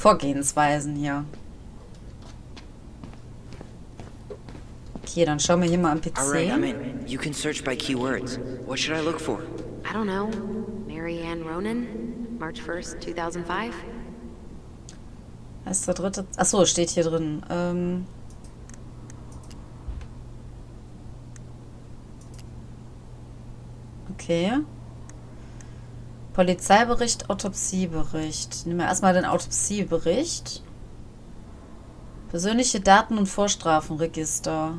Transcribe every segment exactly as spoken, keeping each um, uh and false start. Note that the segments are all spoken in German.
Vorgehensweisen hier. Okay, dann schauen wir hier mal am P C. All right, I'm in. You can search by keywords. What should I look for? I don't know. Mary Ann Ronan, March first, two thousand five. Erster dritte. Achso, steht hier drin. Ähm. Okay. Polizeibericht, Autopsiebericht. Nehmen wir erstmal den Autopsiebericht. Persönliche Daten und Vorstrafenregister.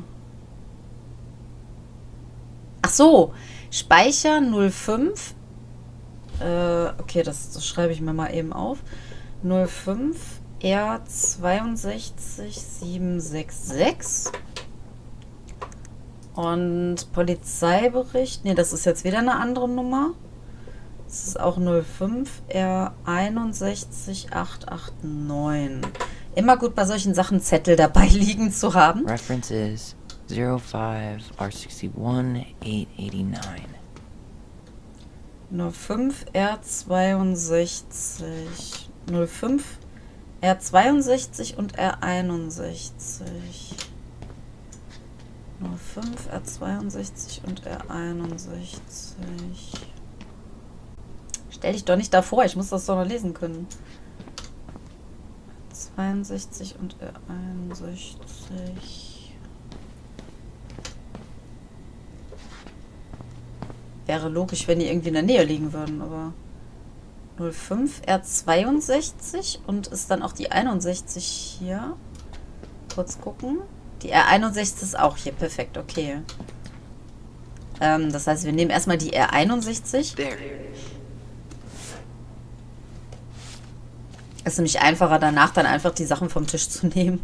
Ach so, Speicher null fünf. Äh, okay, das, das schreibe ich mir mal eben auf. null fünf R sechs zwei sieben sechs sechs. Und Polizeibericht. Ne, das ist jetzt wieder eine andere Nummer. Das ist auch null fünf R sechs eins acht acht neun. Immer gut bei solchen Sachen Zettel dabei liegen zu haben. References null fünf R sechs eins acht acht neun. null fünf R zweiundsechzig. null fünf R zweiundsechzig und R einundsechzig. null fünf R zweiundsechzig und R einundsechzig. Stell dich doch nicht davor, ich muss das doch noch lesen können. zweiundsechzig und R einundsechzig. Wäre logisch, wenn die irgendwie in der Nähe liegen würden, aber null fünf R zweiundsechzig und ist dann auch die einundsechzig hier. Kurz gucken. Die R einundsechzig ist auch hier, perfekt, okay. Ähm, das heißt, wir nehmen erstmal die R einundsechzig. There. Es ist nämlich einfacher, danach dann einfach die Sachen vom Tisch zu nehmen.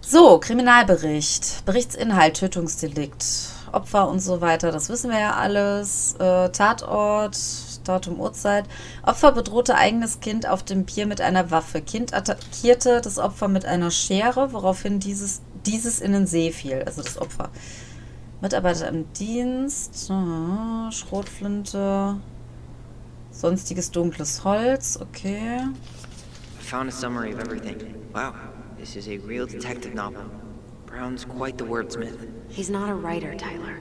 So, Kriminalbericht. Berichtsinhalt, Tötungsdelikt, Opfer und so weiter. Das wissen wir ja alles. Äh, Tatort, Datum, Uhrzeit. Opfer bedrohte eigenes Kind auf dem Pier mit einer Waffe. Kind attackierte das Opfer mit einer Schere, woraufhin dieses, dieses in den See fiel. Also das Opfer. Mitarbeiter im Dienst. Aha, Schrotflinte. Sonstiges dunkles Holz, okay. I found a summary of everything. Wow, this is a real detective novel. Brown's quite the wordsmith. He's not a writer, Tyler.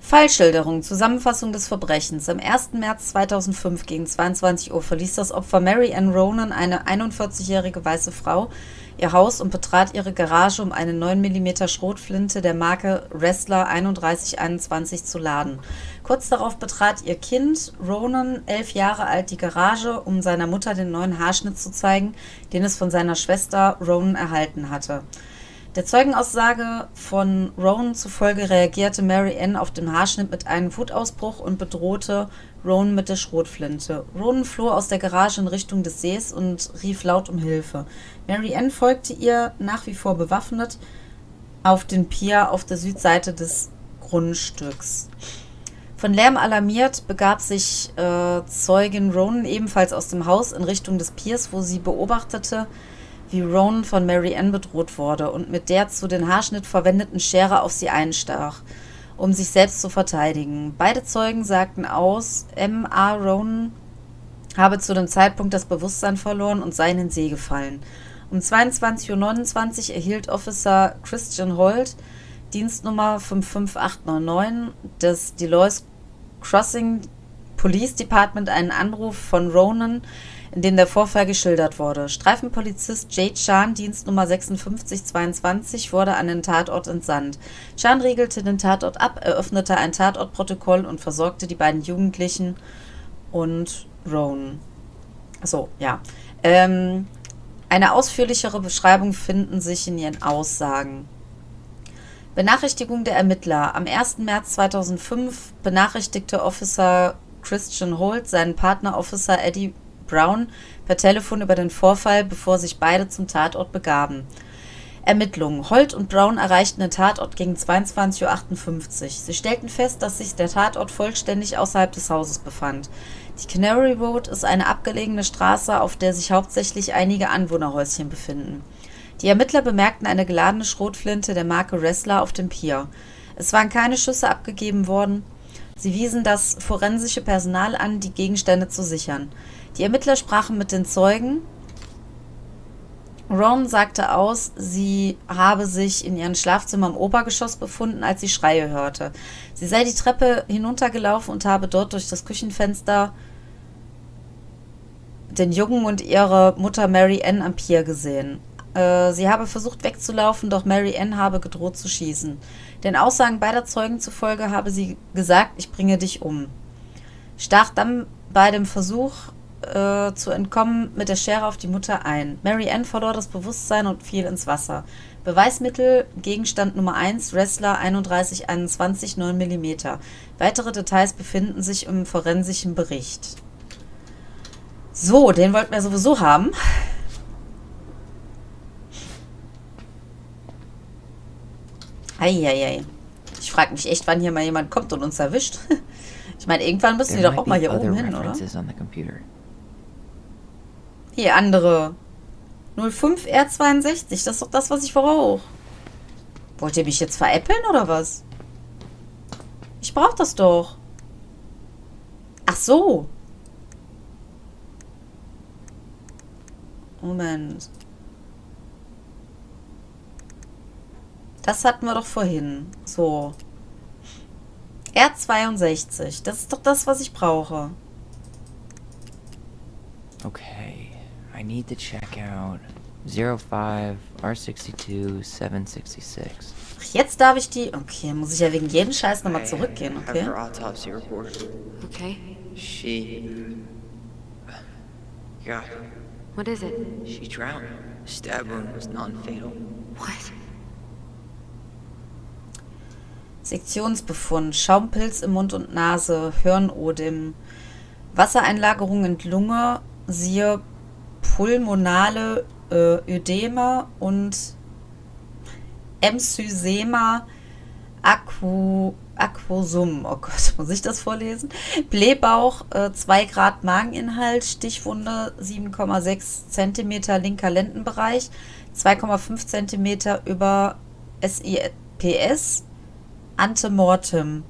Fallschilderung, Zusammenfassung des Verbrechens. Am ersten März zweitausendfünf gegen zweiundzwanzig Uhr verließ das Opfer Mary Ann Ronan, eine einundvierzigjährige weiße Frau, ihr Haus und betrat ihre Garage, um eine neun Millimeter Schrotflinte der Marke Wrestler drei eins zwei eins zu laden. Kurz darauf betrat ihr Kind, Ronan, elf Jahre alt, die Garage, um seiner Mutter den neuen Haarschnitt zu zeigen, den es von seiner Schwester Ronan erhalten hatte. Der Zeugenaussage von Rowan zufolge reagierte Mary Ann auf den Haarschnitt mit einem Wutausbruch und bedrohte Rowan mit der Schrotflinte. Rowan floh aus der Garage in Richtung des Sees und rief laut um Hilfe. Mary Ann folgte ihr, nach wie vor bewaffnet, auf den Pier auf der Südseite des Grundstücks. Von Lärm alarmiert begab sich äh, Zeugin Rowan ebenfalls aus dem Haus in Richtung des Piers, wo sie beobachtete, wie Rowan von Mary Ann bedroht wurde und mit der zu den Haarschnitt verwendeten Schere auf sie einstach, um sich selbst zu verteidigen. Beide Zeugen sagten aus, M A Rowan habe zu dem Zeitpunkt das Bewusstsein verloren und sei in den See gefallen. Um zweiundzwanzig Uhr neunundzwanzig erhielt Officer Christian Holt, Dienstnummer fünf fünf acht neun neun des Deloitte Crossing Police Department, einen Anruf von Ronan, in dem der Vorfall geschildert wurde. Streifenpolizist Jade Chan, Dienstnummer fünf sechs zwei zwei zwei, wurde an den Tatort entsandt. Chan riegelte den Tatort ab, eröffnete ein Tatortprotokoll und versorgte die beiden Jugendlichen und Rowan. Achso, ja. Ähm, eine ausführlichere Beschreibung finden sich in ihren Aussagen. Benachrichtigung der Ermittler. Am ersten März zweitausendfünf benachrichtigte Officer Christian Holt seinen Partner Officer Eddie Brown per Telefon über den Vorfall, bevor sich beide zum Tatort begaben. Ermittlungen. Holt und Brown erreichten den Tatort gegen zweiundzwanzig Uhr achtundfünfzig. Sie stellten fest, dass sich der Tatort vollständig außerhalb des Hauses befand. Die Canary Road ist eine abgelegene Straße, auf der sich hauptsächlich einige Anwohnerhäuschen befinden. Die Ermittler bemerkten eine geladene Schrotflinte der Marke Wrestler auf dem Pier. Es waren keine Schüsse abgegeben worden. Sie wiesen das forensische Personal an, die Gegenstände zu sichern. Die Ermittler sprachen mit den Zeugen. Rowan sagte aus, sie habe sich in ihrem Schlafzimmer im Obergeschoss befunden, als sie Schreie hörte. Sie sei die Treppe hinuntergelaufen und habe dort durch das Küchenfenster den Jungen und ihre Mutter Mary Ann am Pier gesehen. Äh, sie habe versucht wegzulaufen, doch Mary Ann habe gedroht zu schießen. Den Aussagen beider Zeugen zufolge habe sie gesagt, ich bringe dich um. Stach dann bei dem Versuch Äh, zu entkommen mit der Schere auf die Mutter ein. Mary Ann verlor das Bewusstsein und fiel ins Wasser. Beweismittel, Gegenstand Nummer eins, Wrestler drei eins zwei eins, neun Millimeter. Weitere Details befinden sich im forensischen Bericht. So, den wollten wir sowieso haben. Eieiei. Ich frage mich echt, wann hier mal jemand kommt und uns erwischt. Ich meine, irgendwann müssen die doch auch mal hier oben hin, oder? Hier, andere. null fünf R sechs zwei, das ist doch das, was ich brauche. Wollt ihr mich jetzt veräppeln, oder was? Ich brauche das doch. Ach so. Moment. Das hatten wir doch vorhin. So. R sechs zwei, das ist doch das, was ich brauche. Okay. I need to check out zero five R six two seven six six. Ach, jetzt darf ich die. Okay, muss ich ja wegen jedem Scheiß nochmal zurückgehen, okay? Okay. She. Yeah. What is it? She drowned. Stab wound was non-fatal. What? Sektionsbefund: Schaumpilz im Mund und Nase, Hirnodem, Wassereinlagerung in Lunge, siehe pulmonale äh, Ödema und Emphysema aquu, aquosum. Oh Gott, muss ich das vorlesen? Blähbauch, äh, zwei Grad Mageninhalt, Stichwunde sieben Komma sechs Zentimeter linker Lendenbereich, zwei Komma fünf Zentimeter über S I P S, Antemortem.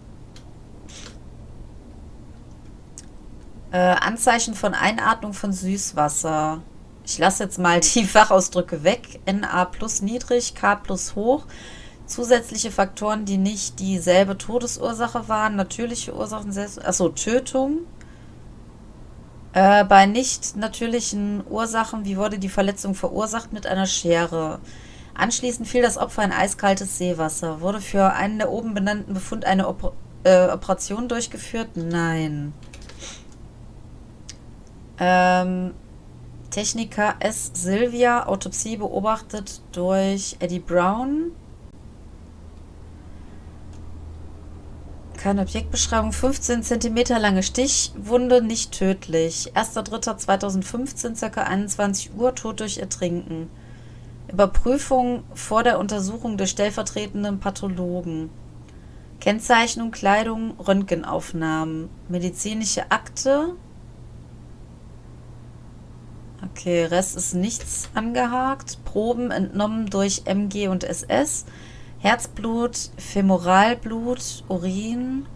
Äh, Anzeichen von Einatmung von Süßwasser. Ich lasse jetzt mal die Fachausdrücke weg. N A plus niedrig, K plus hoch. Zusätzliche Faktoren, die nicht dieselbe Todesursache waren. Natürliche Ursachen, selbst, achso, Tötung. Äh, bei nicht natürlichen Ursachen, wie wurde die Verletzung verursacht? Mit einer Schere. Anschließend fiel das Opfer in eiskaltes Seewasser. Wurde für einen der oben benannten Befund eine Oper- äh, Operation durchgeführt? Nein. Ähm, Techniker S. Silvia, Autopsie beobachtet durch Eddie Brown. Keine Objektbeschreibung. fünfzehn Zentimeter lange Stichwunde, nicht tödlich. erster dritter zweitausendfünfzehn, ca. einundzwanzig Uhr, Tod durch Ertrinken. Überprüfung vor der Untersuchung des stellvertretenden Pathologen. Kennzeichnung, Kleidung, Röntgenaufnahmen. Medizinische Akte. Okay, Rest ist nichts angehakt. Proben entnommen durch M G und S S. Herzblut, Femoralblut, Urin.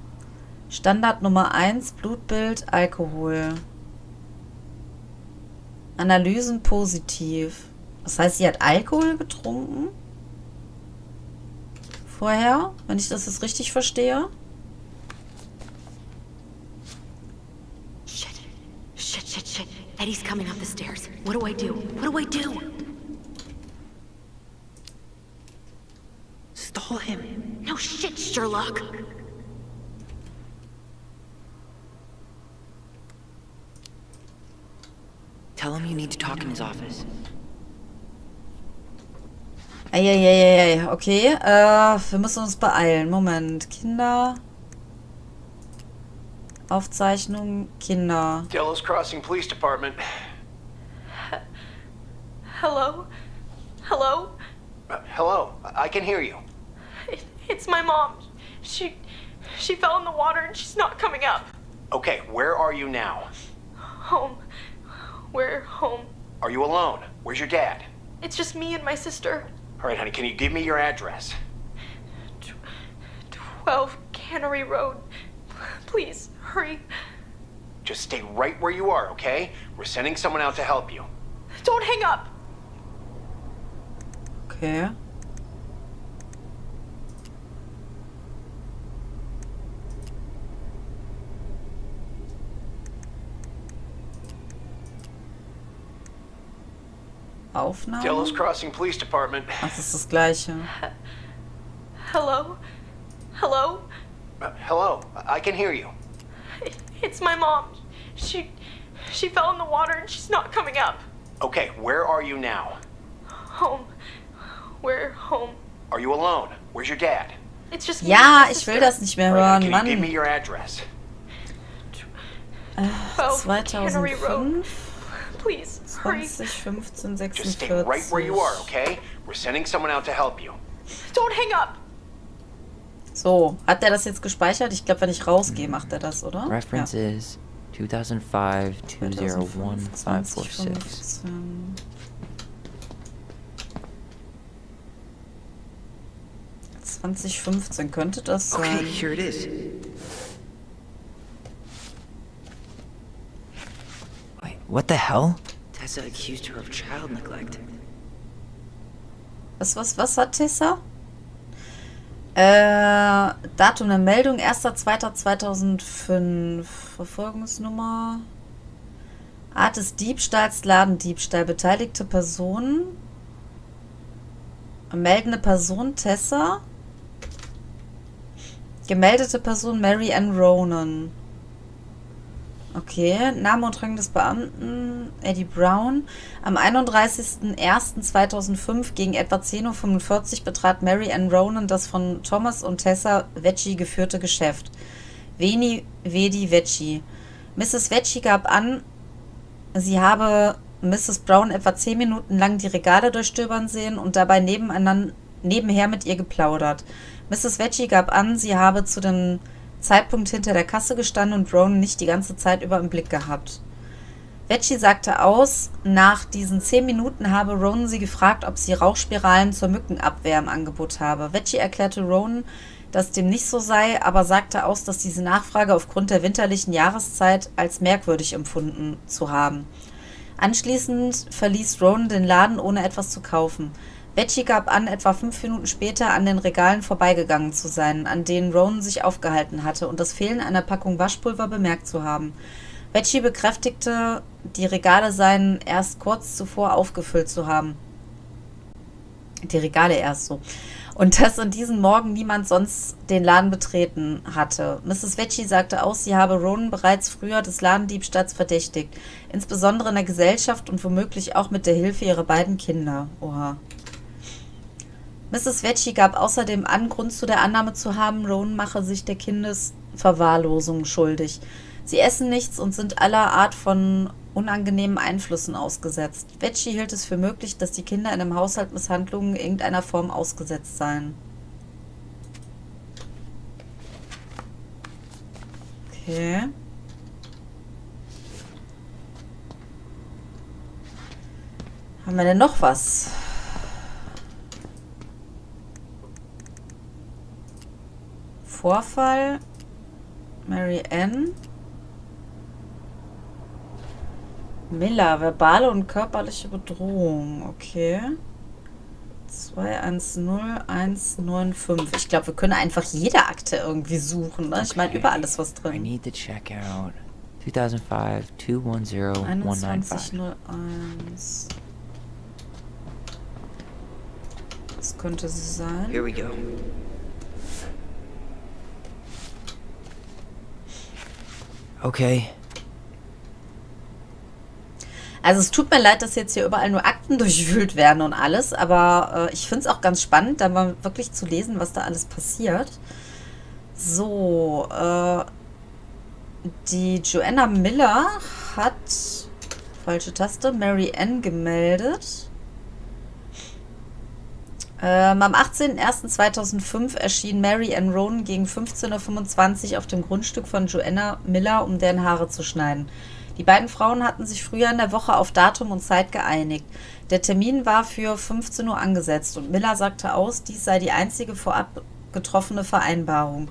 Standard Nummer eins, Blutbild, Alkohol. Analysen positiv. Das heißt, sie hat Alkohol getrunken? Vorher, wenn ich das jetzt richtig verstehe. Shit, shit, shit, shit. Eddie's coming up the stairs. What do I do? What do I do? Stall him. No shit, Sherlock. Tell him you need to talk in his office. Eieieiei, okay. Äh, wir müssen uns beeilen. Moment, Kinder. Aufzeichnung, Kinder. Deloitte Crossing Police Department. Hello? Hello? Uh, hello. I can hear you. It, it's my mom. She she fell in the water and she's not coming up. Okay, where are you now? Home. We're home. Are you alone? Where's your dad? It's just me and my sister. All right, honey, can you give me your address? twelve Canary Road. Please, hurry. Just stay right where you are, okay? We're sending someone out to help you. Don't hang up. Okay. Aufnahme? Deloitte Crossing Police Department. Ach, das ist das Gleiche. Hello? Hello? Uh, hello. I can hear you. It's my mom. She she fell in the water and she's not coming up. Okay, where are you now? Home. We're home. Are you alone? Where's your dad? It's just Ja, ich will das nicht mehr hören, Mann. Give me your address. Canary Road. Please, hurry. Just stay right where you are, okay? We're sending someone out to help you. Don't hang up. So, hat er das jetzt gespeichert? Ich glaube, wenn ich rausgehe, macht er das, oder? Reference ja. Is two thousand five, two oh one, five four six. zwanzig fünfzehn könnte das sein. Okay, here it is. Wait, what the hell? Tessa accused her of child neglect. Was, was, was hat Tessa? Äh, Datum der Meldung, erster zweiter zweitausendfünf. Verfolgungsnummer. Art des Diebstahls, Ladendiebstahl. Beteiligte Personen. Meldende Person, Tessa. Gemeldete Person, Mary Ann Ronan. Okay, Name und Rang des Beamten, Eddie Brown. Am einunddreißigsten ersten zweitausendfünf gegen etwa zehn Uhr fünfundvierzig betrat Mary Ann Ronan das von Thomas und Tessa Vecchi geführte Geschäft. Veni Vedi Vecchi. Misses Vecchi gab an, sie habe Misses Brown etwa zehn Minuten lang die Regale durchstöbern sehen und dabei nebeneinander, nebenher mit ihr geplaudert. Misses Vecchi gab an, sie habe zu dem Zeitpunkt hinter der Kasse gestanden und Rowan nicht die ganze Zeit über im Blick gehabt. Vecchi sagte aus, nach diesen zehn Minuten habe Rowan sie gefragt, ob sie Rauchspiralen zur Mückenabwehr im Angebot habe. Vecchi erklärte Rowan, dass dem nicht so sei, aber sagte aus, dass diese Nachfrage aufgrund der winterlichen Jahreszeit als merkwürdig empfunden zu haben. Anschließend verließ Rowan den Laden, ohne etwas zu kaufen. Vecchi gab an, etwa fünf Minuten später an den Regalen vorbeigegangen zu sein, an denen Rowan sich aufgehalten hatte und das Fehlen einer Packung Waschpulver bemerkt zu haben. Vecchi bekräftigte, die Regale seien erst kurz zuvor aufgefüllt zu haben. Die Regale erst so. Und dass an diesem Morgen niemand sonst den Laden betreten hatte. Misses Vecchi sagte aus, sie habe Rowan bereits früher des Ladendiebstahls verdächtigt, insbesondere in der Gesellschaft und womöglich auch mit der Hilfe ihrer beiden Kinder. Oha. Misses Vecchi gab außerdem an, Grund zu der Annahme zu haben, Rowan mache sich der Kindesverwahrlosung schuldig. Sie essen nichts und sind aller Art von unangenehmen Einflüssen ausgesetzt. Vecchi hielt es für möglich, dass die Kinder in einem Haushalt Misshandlungen irgendeiner Form ausgesetzt seien. Okay. Haben wir denn noch was? Vorfall, Mary Ann Miller, verbale und körperliche Bedrohung, okay. zwei eins null eins neun fünf. Ich glaube, wir können einfach jede Akte irgendwie suchen, ne? Ich meine, überall ist was drin. I need to check out two thousand five, two one zero, one nine five. Das könnte sie sein. Here we go. Okay. Also es tut mir leid, dass jetzt hier überall nur Akten durchwühlt werden und alles, aber äh, ich finde es auch ganz spannend, da mal wirklich zu lesen, was da alles passiert. So, äh, die Joanna Miller hat, falsche Taste, Mary Ann gemeldet. Ähm, am achtzehnten ersten zweitausendfünf erschien Mary Ann Ronan gegen fünfzehn Uhr fünfundzwanzig auf dem Grundstück von Joanna Miller, um deren Haare zu schneiden. Die beiden Frauen hatten sich früher in der Woche auf Datum und Zeit geeinigt. Der Termin war für fünfzehn Uhr angesetzt und Miller sagte aus, dies sei die einzige vorab getroffene Vereinbarung.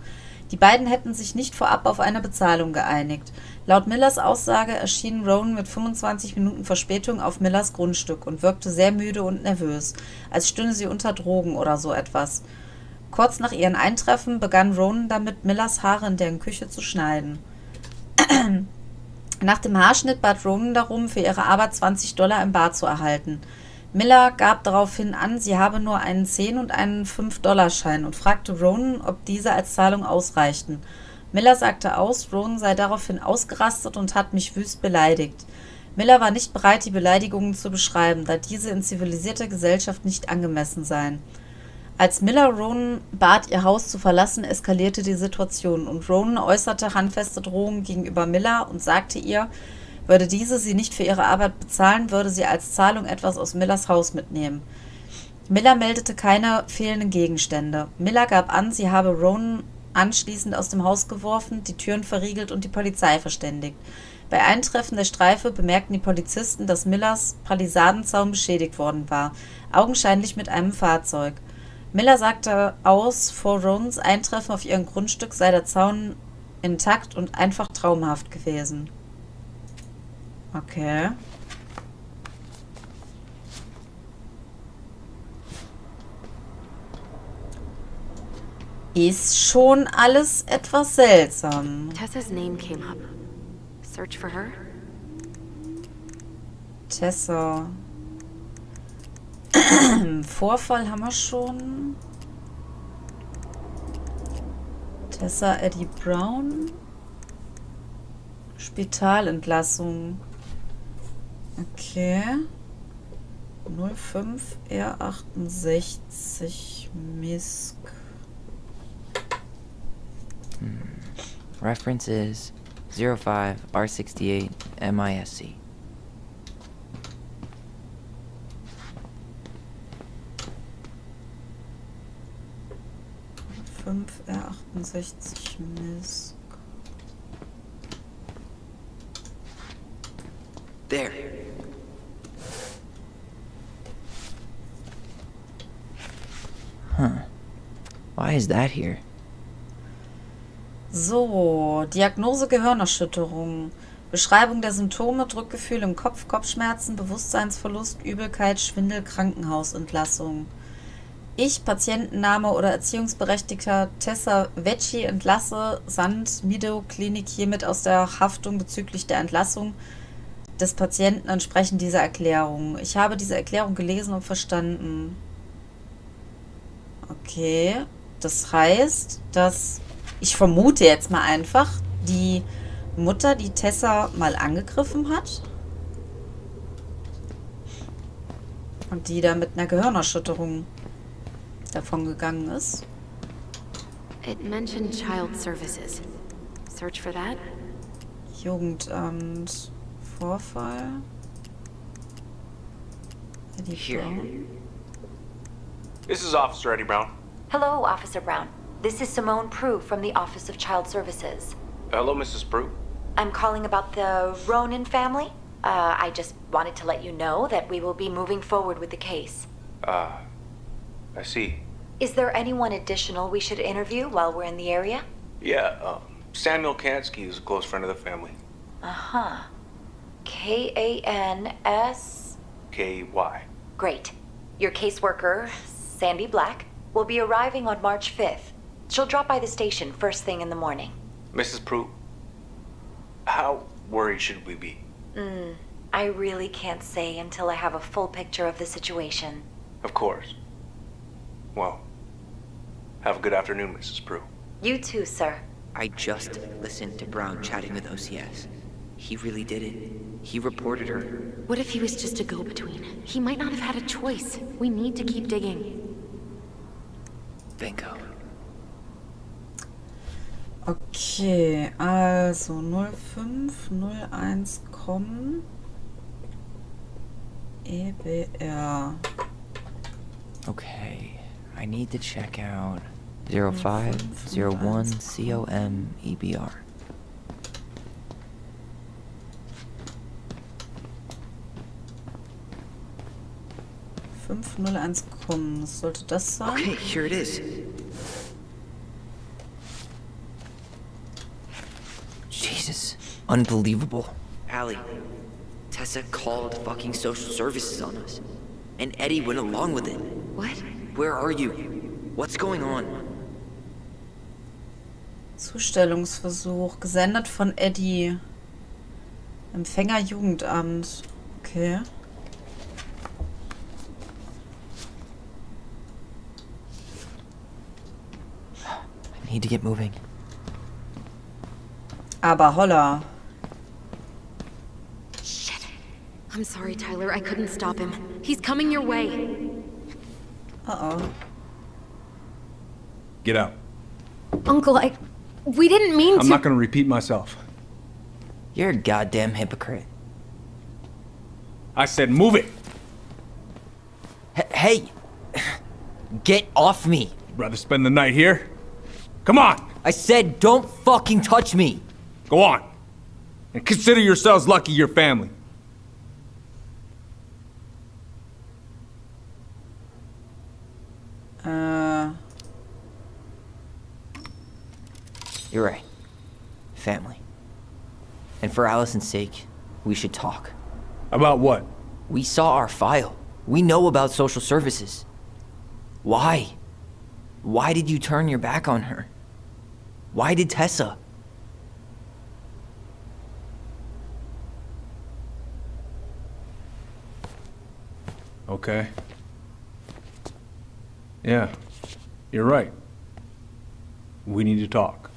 Die beiden hätten sich nicht vorab auf eine Bezahlung geeinigt. Laut Millers Aussage erschien Rowan mit fünfundzwanzig Minuten Verspätung auf Millers Grundstück und wirkte sehr müde und nervös, als stünde sie unter Drogen oder so etwas. Kurz nach ihrem Eintreffen begann Rowan damit, Millers Haare in deren Küche zu schneiden. Nach dem Haarschnitt bat Rowan darum, für ihre Arbeit zwanzig Dollar im Bar zu erhalten. Miller gab daraufhin an, sie habe nur einen zehn- und einen fünf-Dollar-Schein und fragte Rowan, ob diese als Zahlung ausreichten. Miller sagte aus, Rowan sei daraufhin ausgerastet und hat mich wüst beleidigt. Miller war nicht bereit, die Beleidigungen zu beschreiben, da diese in zivilisierter Gesellschaft nicht angemessen seien. Als Miller Rowan bat, ihr Haus zu verlassen, eskalierte die Situation und Rowan äußerte handfeste Drohungen gegenüber Miller und sagte ihr, würde diese sie nicht für ihre Arbeit bezahlen, würde sie als Zahlung etwas aus Millers Haus mitnehmen. Miller meldete keine fehlenden Gegenstände. Miller gab an, sie habe Rowan anschließend aus dem Haus geworfen, die Türen verriegelt und die Polizei verständigt. Bei Eintreffen der Streife bemerkten die Polizisten, dass Millers Palisadenzaun beschädigt worden war, augenscheinlich mit einem Fahrzeug. Miller sagte aus, vor Rowans Eintreffen auf ihrem Grundstück sei der Zaun intakt und einfach traumhaft gewesen. Okay. Ist schon alles etwas seltsam. Tessa's name came up. Search for her. Tessa. Vorfall haben wir schon. Tessa Eddie Brown. Spitalentlassung. Okay. null fünf R achtundsechzig Misk. Hmm. Reference is null fünf R achtundsechzig M I S C. null fünf R achtundsechzig Misk. There. Huh. Why is that here? So, Diagnose Gehirnerschütterung. Beschreibung der Symptome, Drückgefühl im Kopf, Kopfschmerzen, Bewusstseinsverlust, Übelkeit, Schwindel, Krankenhausentlassung. Ich, Patientenname oder Erziehungsberechtigter Tessa Vecchi, entlasse Sand Mido Klinik hiermit aus der Haftung bezüglich der Entlassung des Patienten entsprechen dieser Erklärung. Ich habe diese Erklärung gelesen und verstanden. Okay, das heißt, dass, ich vermute jetzt mal einfach, die Mutter, die Tessa mal angegriffen hat und die da mit einer Gehirnerschütterung davon gegangen ist. It mentioned child services. Search for that. Jugendamt. Vorfall. Eddie Here. Brown. This is Officer Eddie Brown. Hello, Officer Brown. This is Simone Prue from the Office of Child Services. Hello, Missus Prue. I'm calling about the Ronan family. Uh, I just wanted to let you know that we will be moving forward with the case. Uh, I see. Is there anyone additional we should interview while we're in the area? Yeah, uh, Samuel Kansky is a close friend of the family. Uh-huh. K A N S K Y. Great. Your caseworker, Sandy Black, will be arriving on March fifth. She'll drop by the station first thing in the morning. Missus Prue, how worried should we be? Mm, I really can't say until I have a full picture of the situation. Of course. Well, have a good afternoon, Missus Prue. You too, sir. I just listened to Brown chatting with O C S. He really did it. He reported her. What if he was just a go-between? He might not have had a choice. We need to keep digging. Bingo. Okay, also null fünf null eins kommen. E B R. Okay, I need to check out null fünf null eins C O M E B R. fünf null eins kommen. Sollte das sein? Okay, here it is. Jesus. Unbelievable. Allie, Tessa called fucking social services on us. And Eddie went along with it. What? Where are you? What's going on? Zustellungsversuch. Gesendet von Eddie. Empfänger Jugendamt. Okay. I need to get moving. Aber holla. Shit. I'm sorry, Tyler. I couldn't stop him. He's coming your way. Uh-oh. Get out. Uncle, I... We didn't mean to... I'm not gonna repeat myself. You're a goddamn hypocrite. I said move it! H- hey! Get off me! You'd rather spend the night here? Come on! I said don't fucking touch me! Go on! And consider yourselves lucky your family. Uh... You're right. Family. And for Allison's sake, we should talk. About what? We saw our file. We know about social services. Why? Why did you turn your back on her? Why did Tessa? Okay. Yeah, you're right. We need to talk.